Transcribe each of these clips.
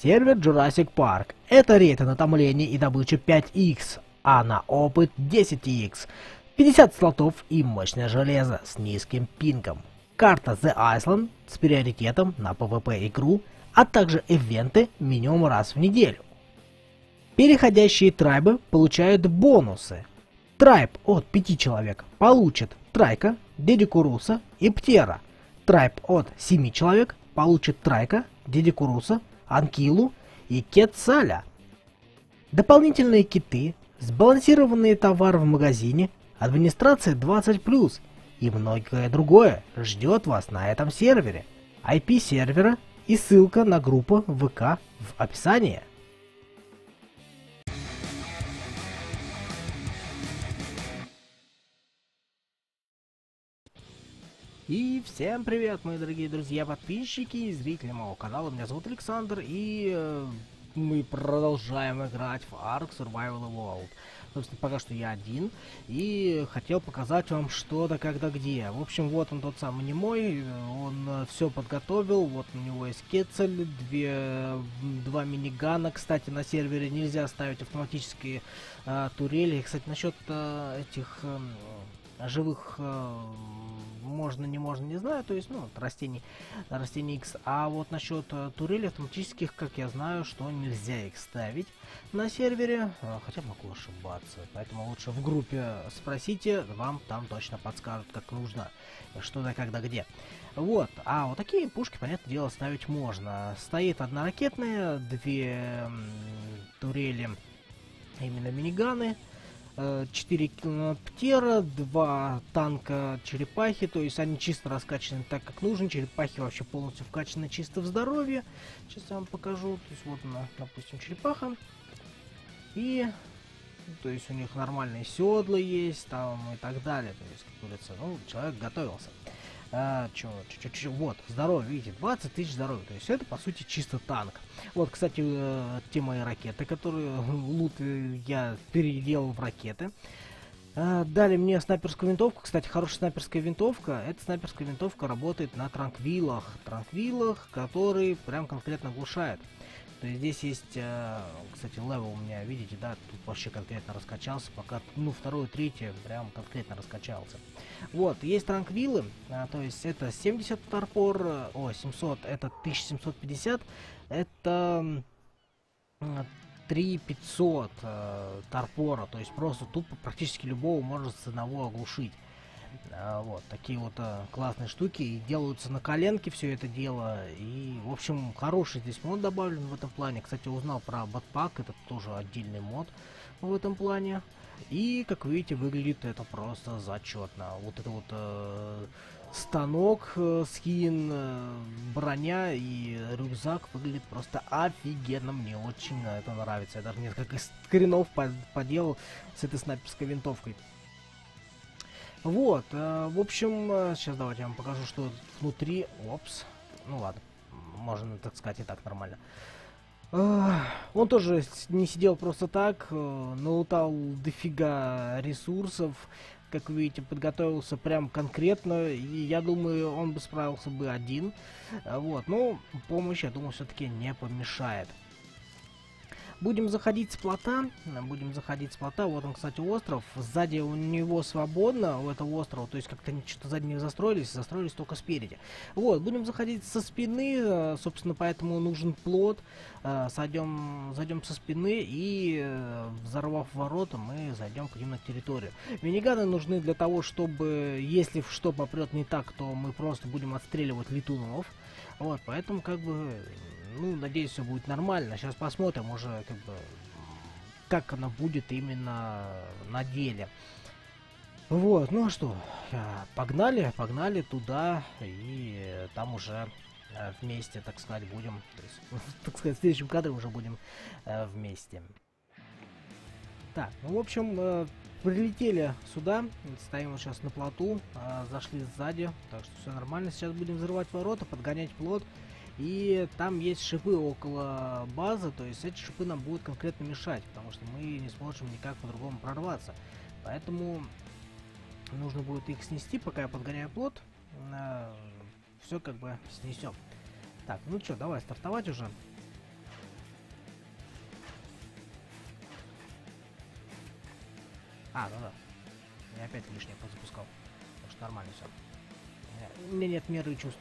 Сервер Jurassic Park. Это рейд отомления и добыча 5Х, а на опыт 10Х. 50 слотов и мощное железо с низким пингом. Карта The Island с приоритетом на PvP игру, а также ивенты минимум раз в неделю. Переходящие трайбы получают бонусы. Трайб от 5 человек получит трайка, Дедикуруса и Птера. Трайб от 7 человек получит трайка, Дедикуруса, Анкилу и Кетцаля. Дополнительные киты, сбалансированный товар в магазине, администрация 20+, и многое другое ждет вас на этом сервере. IP сервера и ссылка на группу ВК в описании. И всем привет, мои дорогие друзья, подписчики и зрители моего канала. Меня зовут Александр, и мы продолжаем играть в Ark Survival of World. Собственно, пока что я один, и хотел показать вам что-то, когда, где. В общем, вот он, тот самый Немой, он все подготовил. Вот у него есть Кетцаль, два минигана. Кстати, на сервере нельзя ставить автоматические турели. Кстати, насчет этих живых... можно, не можно, не знаю, то есть, ну, растений X. А вот насчет турелей автоматических, как я знаю, что нельзя их ставить на сервере, хотя могу ошибаться, поэтому лучше в группе спросите, вам там точно подскажут, как нужно, что да, когда, где. Вот, а вот такие пушки, понятное дело, ставить можно. Стоит одна ракетная, две турели, именно миниганы, 4 Птера, 2 танка черепахи, то есть они чисто раскачаны так, как нужно. Черепахи вообще полностью вкачаны чисто в здоровье. Сейчас я вам покажу. То есть вот она, допустим, черепаха. И, то есть, у них нормальные седла есть, там и так далее. То есть, как говорится, ну, человек готовился. Вот, здоровье, видите, 20 тысяч здоровья, то есть это, по сути, чисто танк. Вот, кстати, те мои ракеты, которые лут я переделал в ракеты. Дали мне снайперскую винтовку, кстати, хорошая снайперская винтовка. Эта снайперская винтовка работает на транквилах, которые прям конкретно глушают. То есть здесь есть, кстати, левел у меня, видите, да, тут вообще конкретно раскачался, пока, ну, вторую, третью, прям конкретно раскачался. Вот, есть транквилы, то есть это 70 торпор, 700, это 1750, это 3500 торпора, то есть просто тупо практически любого можно с одного оглушить. Вот такие вот классные штуки, и делаются на коленке все это дело, и в общем хороший здесь мод добавлен в этом плане. Кстати, узнал про батпак, это тоже отдельный мод в этом плане, и как видите, выглядит это просто зачетно. Вот это вот станок, скин, броня и рюкзак выглядит просто офигенно, мне очень это нравится. Я даже несколько скринов поделал с этой снайперской винтовкой. Вот, в общем, сейчас давайте я вам покажу, что внутри. Опс, ну ладно, можно так сказать, и так нормально. Он тоже не сидел просто так, налутал дофига ресурсов, как видите, подготовился прям конкретно, и я думаю, он бы справился бы один. Вот, но помощь, я думаю, все-таки не помешает. Будем заходить с плота, вот он, кстати, остров, сзади у него свободно, у этого острова, то есть как-то что-то сзади не застроились, застроились только спереди. Вот, будем заходить со спины, собственно, поэтому нужен плот, зайдем со спины и, взорвав ворота, мы зайдем к ним на территорию. Миниганы нужны для того, чтобы, если что попрет не так, то мы просто будем отстреливать летунов. Вот, поэтому, как бы, ну, надеюсь, все будет нормально. Сейчас посмотрим уже, как бы, как она будет именно на деле. Вот, ну а что, погнали туда, и там уже вместе, так сказать, будем, то есть, так сказать, в следующем кадре уже будем вместе. Так, ну, в общем, прилетели сюда, стоим сейчас на плоту, зашли сзади, так что все нормально. Сейчас будем взрывать ворота, подгонять плот, и там есть шипы около базы, то есть эти шипы нам будут конкретно мешать, потому что мы не сможем никак по-другому прорваться, поэтому нужно будет их снести. Пока я подгоняю плот, все как бы снесем. Так, ну что, давай стартовать уже. А, ну да. Я опять лишнее позапускал. Так что нормально все. У меня нет меры чувств.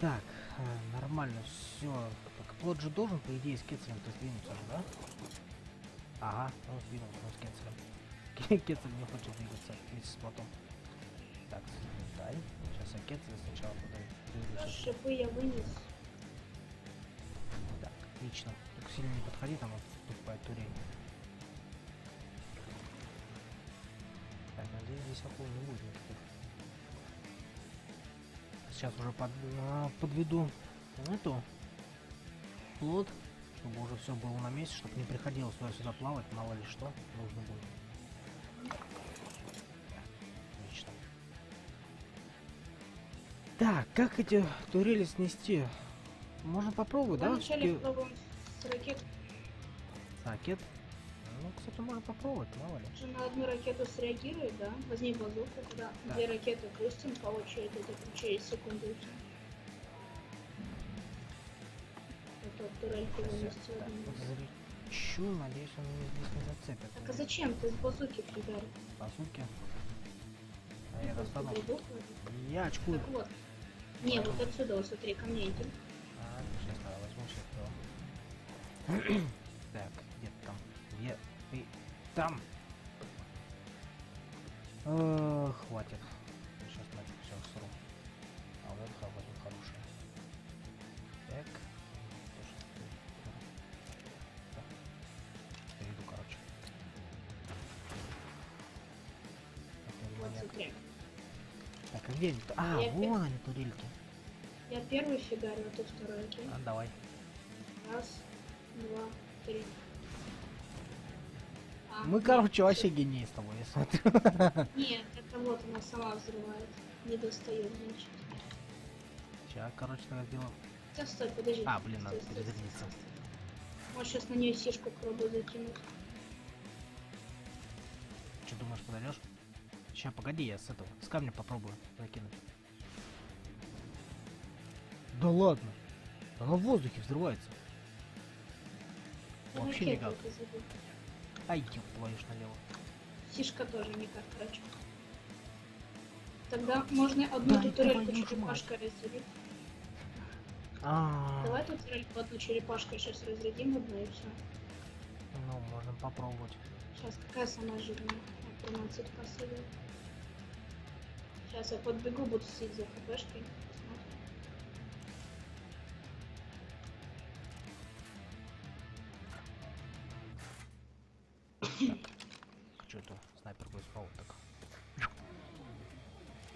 Так, нормально все. Так, плот же должен, по идее, с Кетцалем-то сдвинуться же, да? Ага, он сдвинулся, он с Кетцалем. Кетцаль не хочет двигаться вместе с плотом. Так, дай. Сейчас я Кетцаль сначала подаю. Шипы я вынес. Так, отлично. Только сильно не подходи, там он вступает турень. Так, надеюсь, здесь акул не будет никаких. Сейчас уже подведу эту плот, чтобы уже все было на месте, чтобы не приходилось сюда плавать, мало ли что нужно будет. Отлично. Так, как эти турели снести? Можно попробовать, да? Вначале попробуем с ракет. С ракет? Ну, кстати, можно попробовать, мало ли. На одну ракету среагирует, да? Возьми базуку, да. Да. Две ракеты пустим по очереди, это через секунду. Вот турельку вынести. Заречу, надеюсь, он меня здесь не зацепит. Так а зачем? Ты с базуки придарил. Базуки? А я достану. Я очкую. Так вот. Не, вот отсюда, вот смотри, ко мне иди. А, сейчас надо возьму, сейчас. Так, где-то там. Где ты там? Хватит. Сейчас нафиг все сру. А вот это хватит хорошее. Так. Перейду, короче. Вот так, а где они? А, я вон они турельки. Я первый фигарю, а ты второй. А, давай. Раз, два, три. Мы, короче, вообще гении с тобой, я смотрю. Нет, это вот она сама взрывает. Не достает ничего. Сейчас, короче, надо делать. Сейчас, стой, подожди. А, блин, надо перезарядиться. Может, сейчас на нее сишку пробую закинуть. Че, думаешь, подойдешь? Сейчас, погоди, я с этого, с камня попробую закинуть. Да ладно. Она в воздухе взрывается. Вообще никак. Ай, тем плавишь налево. Сишка тоже никак, короче. Тогда можно одну турельку черепашкой разделить. Давай тут турельку одну черепашкой сейчас разрядим одну и все. Ну, можно попробовать. Сейчас какая самая жирная? 13 последует. Сейчас я подбегу, буду сидеть за хпшкой. Что это? Снайпер будет спал так.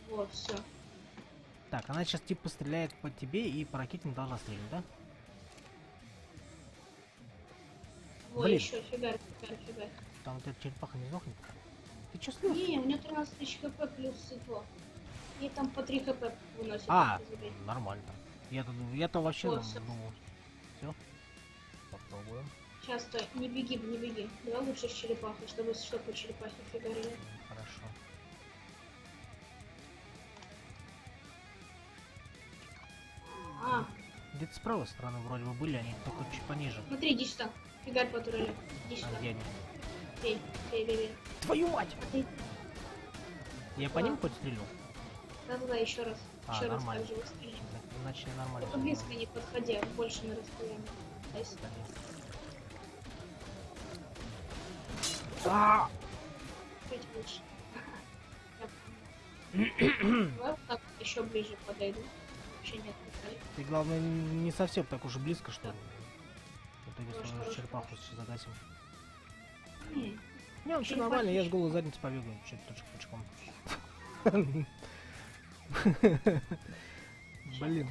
Вот, все. Так, она сейчас типа стреляет по тебе и по ракете не должна стрелять, да? Ой, еще фигарь. Там вот эта черепаха не сдохнет. Ты че слышишь? Не, у меня 13 тысяч хп плюс сыкло. И там по 3 хп выносит. А, нормально. Я-то вообще вот, думал. Все. Попробуем. Сейчас, стой, не беги, не беги. Давай лучше с черепахой, чтобы что по черепахе фигарили. Хорошо. Где-то с правой стороны вроде бы были, они только чуть пониже. Смотри, иди сюда. Фигарь по турели. Иди сюда. Где они? Бей. Твою мать! А ты... Я по ним хоть стрелю? Да, еще раз. Еще раз так же выстрелим. Иначе нормально. Только близко не подходя, больше на расстоянии. Дай сюда. Так, еще ближе подойду. Вообще нет. Ты, главное, не совсем так уже близко, что ли? В итоге сразу черепаху загасим. Не, он все нормально, я с голой задницей побегу. Че-то точком. Блин.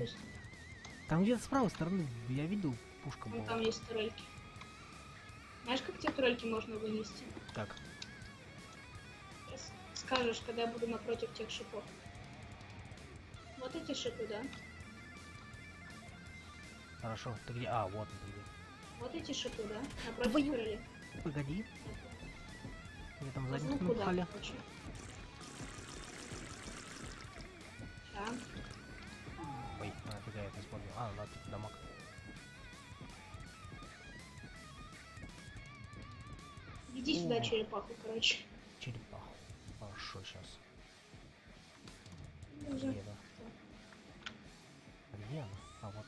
Там где-то с правой стороны я видел пушка была. Там есть турельки. Знаешь, как те турельки можно вынести? Как? Скажешь, когда я буду напротив тех шипов. Вот эти шипы, да? Хорошо, ты где? А, вот они. Вот эти шипы, да? Напротив турели. Погоди. Мне там задницу напали. Ой, нафига я это использую. А, надо тут дамаг. Иди Иди сюда, черепаху, короче. Черепаху. Хорошо, сейчас. Где она? Где она? А вот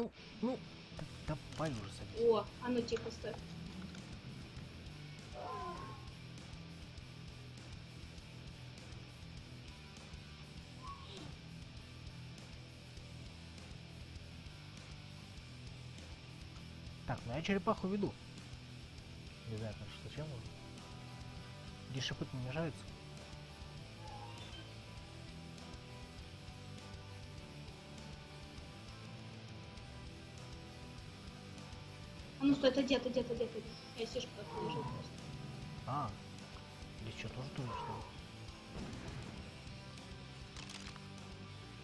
она. Ну, давай уже садись. О, а ну тихо стой. Так, ну я черепаху веду. Обязательно, что чем нужно? Дешепыт не наживается. А ну стой, это где-то. Я сижу, как лежит просто. А, здесь что, тоже думаешь, что ли?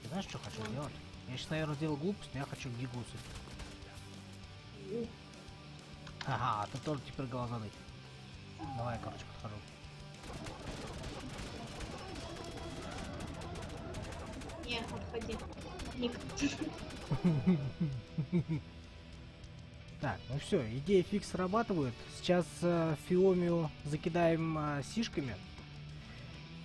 Ты знаешь, что хочу сделать? Я сейчас, наверное, сделал глупость, но я хочу гигусы. Ага, ты тоже теперь глазаный. Давай я, короче, подхожу. Не, отходи. Ник. Так, ну все, идея фикс срабатывает. Сейчас Фиомию закидаем сишками.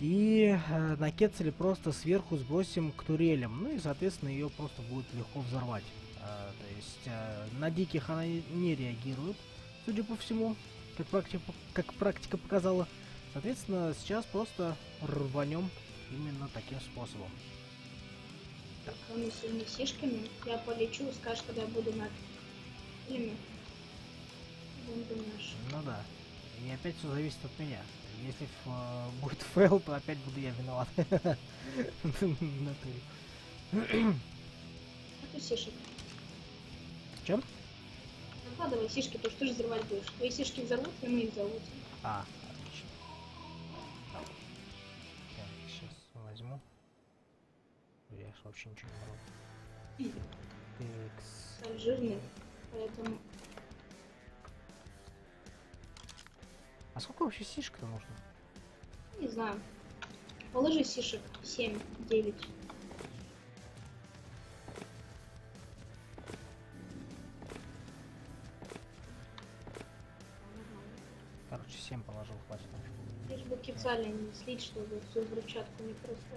И на Кетцале просто сверху сбросим к турелям. Ну и, соответственно, ее просто будет легко взорвать. То есть на диких она не реагирует, судя по всему, как практика показала. Соответственно, сейчас просто рванем именно таким способом. Так, он сильными сишками. Я полечу, скажешь, когда я буду на... Ну да. И опять все зависит от меня. Если будет фейл, то опять буду я виноват. Ты сишек. Чем? Накладывай сишки, потому что ты же взрывать будешь. Твои сишки взорвут, и мы их взорвут. А, отлично. Так, сейчас возьму. Я ж вообще ничего не могу. Так, жирный. Поэтому... А сколько вообще сишек-то нужно? Не знаю. Положи сишек 7, 9. Короче, 7 положил, хватит. Лишь бы Кетцаля не слить, чтобы всю взрывчатку не просто.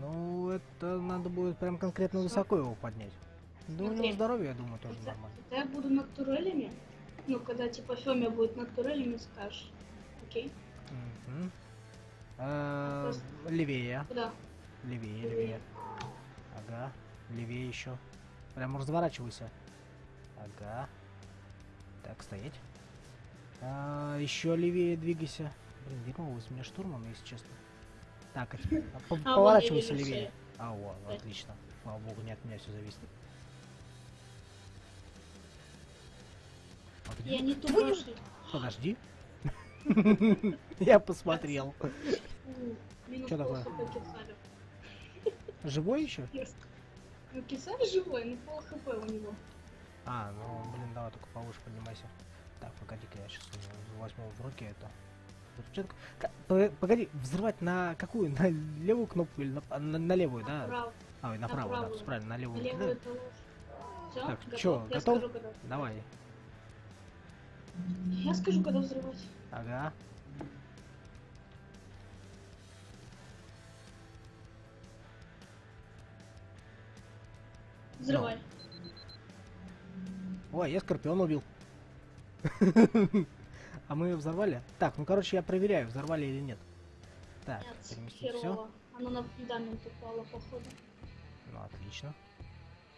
Ну, это надо будет прям конкретно высоко его поднять. Да, смотри, у него здоровье, я думаю, тоже нормально. Когда я буду над турелями, ну, когда типа Фёмя будет над турелями, скажешь, окей? Левее. Куда? Левее. Ага, левее еще. Прям разворачивайся. Ага. Так, стоять. Еще левее двигайся. Блин, вернулась мне штурмом, если честно. Так, поворачивайся левее. А, о, отлично. Слава богу, не от меня все зависит. Я не тупой. Подожди. Я посмотрел. Что такое? Живой еще? Ну, Кетцаль живой, но пол хп у него. А, ну, блин, давай только повыше поднимайся. Так, погоди-ка, я сейчас возьму в руки это. Погоди, взрывать на какую? На левую кнопку или на левую, да? А, на правую, да, правильно, на левую. Так, что, готов? Давай. Я скажу, когда взрывать. Ага. Взрывай. Ой, я скорпион убил. А мы ее взорвали? Так, ну короче, я проверяю, взорвали или нет. Так, переместить все. Оно на фундамент упало, походу. Ну, отлично.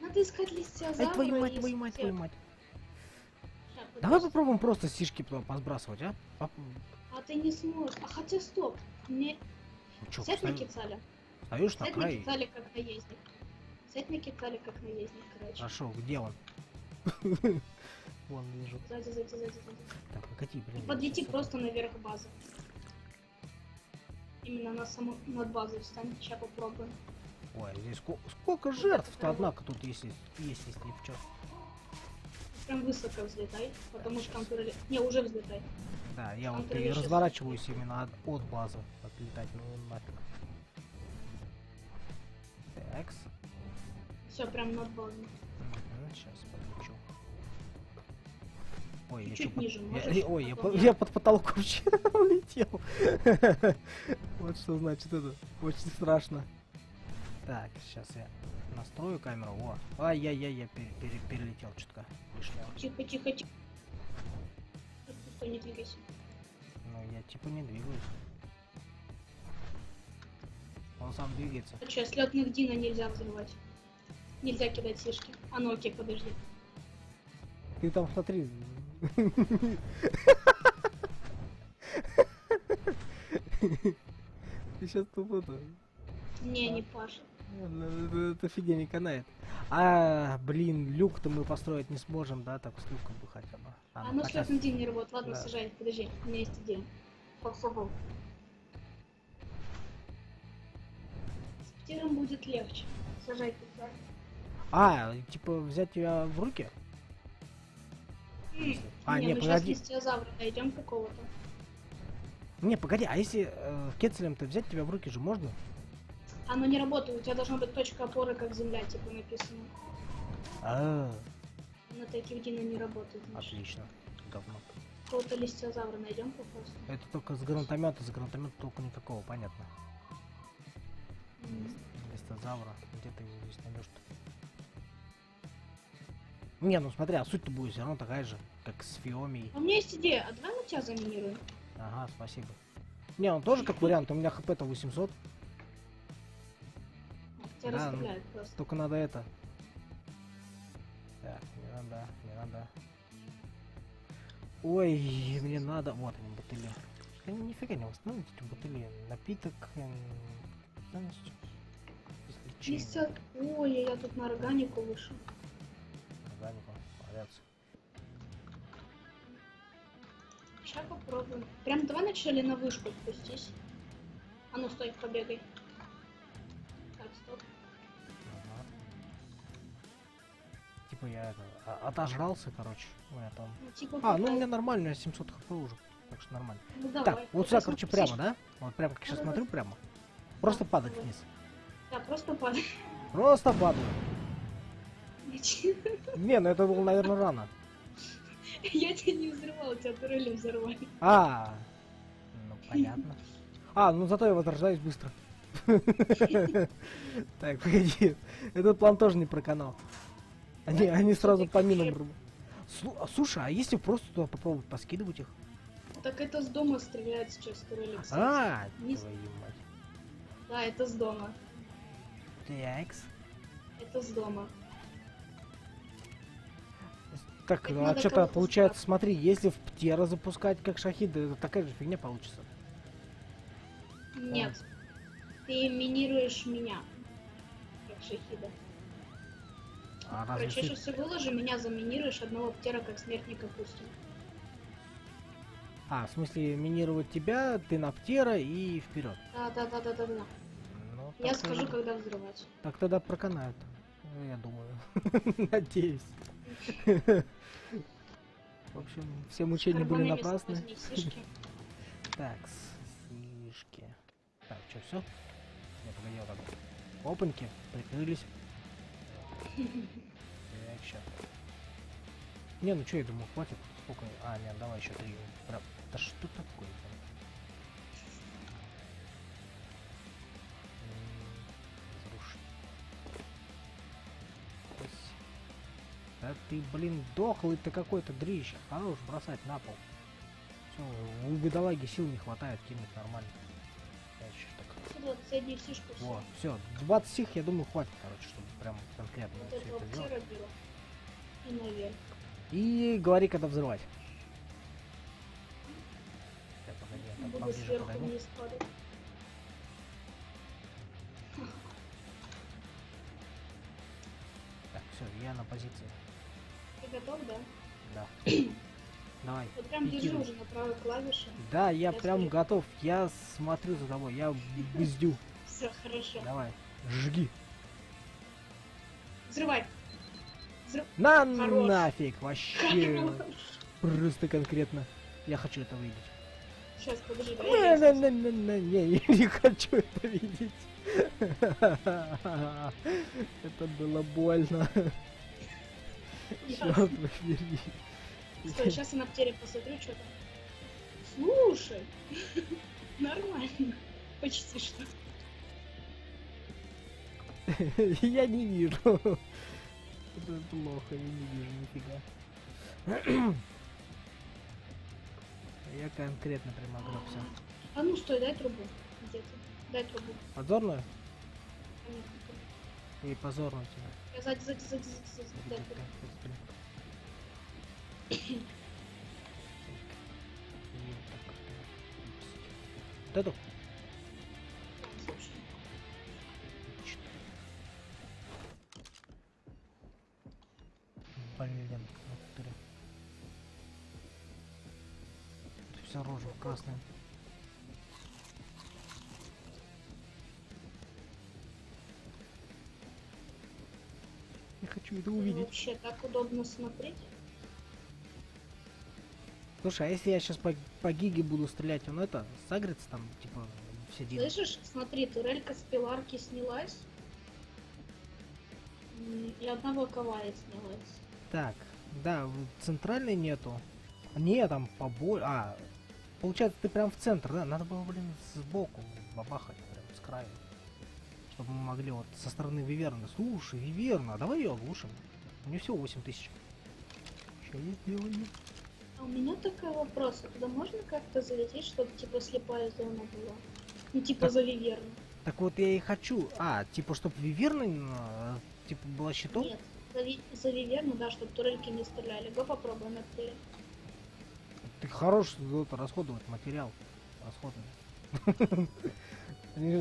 Надо искать листья завтра. Ай, твою мать. Давай попробуем просто сишки потом посбрасывать, а? А ты не сможешь. А хотя стоп. Мне... Сядь на Кетцаля. Встаешь на край. Сядь на Кетцаля как наездник. Короче. Хорошо, где он? Вон лежит. Сзади. Так, погоди, блин. Подлети просто наверх базы. Именно на саму над базой встань. Сейчас попробуем. Ой, здесь сколько жертв-то, однако, тут есть если в чем. Прям высоко взлетай, потому что там турели... Не, уже взлетай. Да, я вот разворачиваюсь именно от базы, отлетать, ну нафиг. Такс. Все, прям над базой. Сейчас, подлечу. Ой, я чуть ниже, я под потолком улетел. Вот что значит это. Очень страшно. Так, сейчас я настрою камеру. О, ай-яй-яй, я перелетел чутка. Тихо-тихо-тихо. Не двигайся. Ну, я типа не двигаюсь. Он сам двигается. Сейчас лётных дино нельзя взрывать. Нельзя кидать сишки. А ну окей, подожди. Ты там смотри. Ты сейчас тупо-то. Не, не Паша. Это фигня не канает. А, блин, люк-то мы построить не сможем, да? Так, с люком бы хотя бы. А ну сейчас на день не работает. Ладно, да. Сажай, подожди, у меня есть идея. Попробуй. С Птером будет легче. Сажай Птером. А, типа взять тебя в руки? А, не, мы погоди. Сейчас листиозавра найдем какого-то. Не, погоди, а если Кетцалем-то взять тебя в руки же можно? Оно не работает, у тебя должна быть точка опоры, как земля, типа написано. А. На таких дино не работает. Отлично. Говно. Какого-то листиозавра найдем попросту. Это только с гранатомета только никакого, понятно. Листозавра, где ты его здесь найдешь? Не, ну смотри, а суть-то будет все равно такая же, как с Фиомией. У меня есть идея, а давай мы тебя заминируем. Ага, спасибо. Не, он тоже как вариант, у меня хп-то 800. Тебя да, расстреляют ну, просто. Только надо это. Так, не надо, не надо. Ой, мне надо. Вот они, бутыли. Они нифига не восстановят эти бутыли. Напиток. Листья. Ой, я тут на органику вышел. Органику, авиацию. Сейчас попробуем. Прям давай начали на вышку спустись. А ну стой, побегай. Стоп. Ага. Типа я отожрался, короче. Ой, там... ну, типа, а, ну у меня нормально, 700 хп уже. Так что нормально. Ну, так, давай, вот сюда, короче, прямо, псих. Да? Вот прямо, как сейчас смотрю, прямо. Просто падать давай. Вниз. Да, просто падай. Просто падаю. Не, ну это было, наверное, рано. Я тебя не взрывал, тебя турелем взорвали. А, ну понятно. А, ну зато я возрождаюсь быстро. Так, погоди. Этот план тоже не про канал. Они сразу по минам. Слушай, а если просто туда попробовать поскидывать их? Так это с дома стреляет сейчас турели. А, твою мать. Да, это с дома. Такс. Это с дома. Так, ну а что-то получается, смотри, если в Птера запускать как шахиды, это такая же фигня получится. Нет. Ты минируешь меня, как шахида. Короче, если выложи, меня заминируешь, одного Птера как смертника пустим. А, в смысле минировать тебя, ты на Птера и вперед. Да. Ну, я скажу, тогда... когда взрывать. Так тогда проканают, я думаю. Надеюсь. В общем, все мучения были напрасны. Так, снижки. Так, что, все? Я погодил так. Опаньки, прикрылись. Так, сейчас. Не, ну что, я думаю, хватит. Сколько? А, нет, давай еще три. Да что такое? Разрушить. Да ты, блин, дохлый-то какой-то дрищ. Хорош бросать на пол. Все, у бедолаги сил не хватает, кинуть нормально. О, все, 20 сих, я думаю, хватит, короче, чтобы прям конкретно вот все это делать. И говори, когда взрывать. Я, погоди, я там поближе подойду. Так, все, я на позиции. Ты готов, да? Да. Давай. Вот прям держи уже на правой клавише. Да, я прям смотрю. Готов. Я смотрю за тобой. Я бздю. Все хорошо. Давай, жги. Взрывай. На нафиг вообще. Просто конкретно. Я хочу это видеть. Сейчас подожди. Не хочу это видеть. Это было больно. Черт возьми. Стой, сейчас я на Птере посмотрю, что там. Слушай, нормально. Почти что. Я не вижу. Это плохо, я не вижу нифига. Я конкретно прям огребся. А ну стой, дай трубу. Где ты? Дай трубу. Позорную? И позорную тебя. Я сзади. Дай трубу. Вот эту? Блин, Птера. Тут вся рожа красная. Я хочу это увидеть. Вообще так удобно смотреть. Слушай, а если я сейчас по гиге буду стрелять, он это сагрится там, типа, все дела. Слышишь, смотри, турелька с пиларки снялась. И одного ковая снялась. Так, да, центральной нету. Не, там побольше. А, получается, ты прям в центр, да? Надо было, блин, сбоку бабахать, прям с краю. Чтобы мы могли вот со стороны Виверны. Слушай, Виверна, давай ее оглушим. У нее всего 8000. Что я сделаю? А у меня такой вопрос, а туда можно как-то залететь, чтобы типа слепая зона была? Ну типа так, за Виверну. Так вот я и хочу. А, типа чтобы Виверна типа была щитом? Нет, за Виверну, да, чтобы турельки не стреляли. Го попробуй на Птере. Ты хорош расходовать материал. Расходовать. Они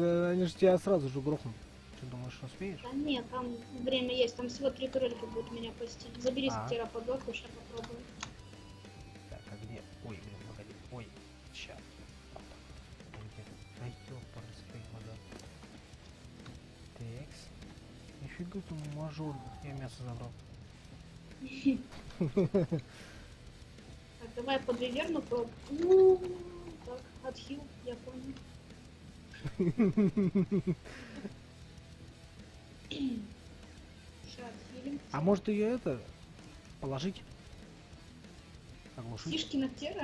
же тебя сразу же грохнут. Ты думаешь, успеешь? Да нет, там время есть, там всего 3 турельки будут меня пасти. Забери с Птера под лапу, сейчас попробую. Где? Ой, блин, погоди. Ой, сейчас. Ай, тёпор, стой, вода. Текс. Нифига ты мажор. Я мясо забрал. Так, давай под Виверну пробу. Так, отхил, я понял. А может ее это положить? Оглушить. Фишки на Птера?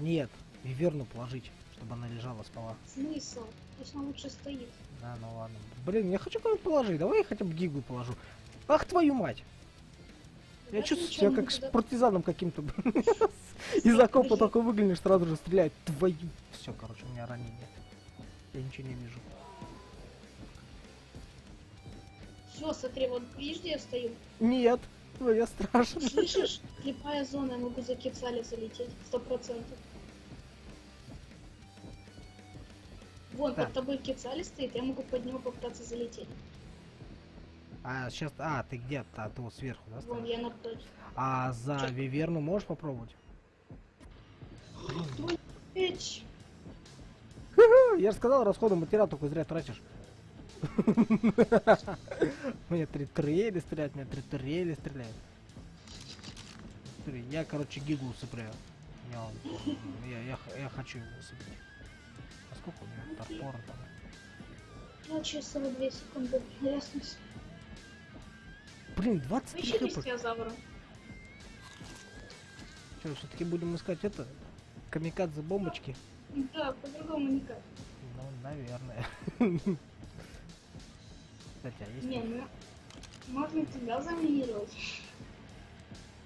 Нет, Виверну положить, чтобы она лежала, спала. Смысл? Пусть она лучше стоит. Да, ну ладно. Блин, я хочу кого-нибудь положить, давай я хотя бы гигу положу. Ах твою мать! Да я чувствую себя как с партизаном каким-то. Из окопа такой выглянешь, сразу же стреляет. Твою... Все, короче, у меня ранение. Я ничего не вижу. Все, смотри, вот видишь, где я стою? Нет. Ну, я страшно. Слышишь, слепая зона, я могу за Кетцаля залететь, 100%. Вон, под тобой Кетцаль стоит, я могу под него попытаться залететь. А, сейчас, а, ты где-то, а ты вот сверху, да? Вон, я напротив. А за Виверну можешь попробовать? Я же сказал, расходы материал только зря тратишь. Мне 3 турели стреляют, меня 3 турели стреляют. Я, короче, гигу усыпляю. Я хочу его усыплять. А сколько у меня топора там? Ну, через 42 секунды. Блин, 20 секунд. Что, все-таки будем искать это? Камикадзе бомбочки? Да, по-другому никак. Ну, наверное. Кстати, а есть... Не, ну, можно тебя заминировать.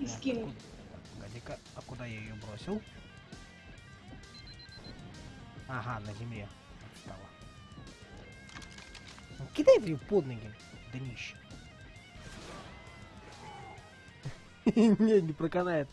И скинуть. Погоди-ка, а куда я ее бросил? Ага, на земле. Отстала. Кидает ее под ноги, днище. Не, не проканает.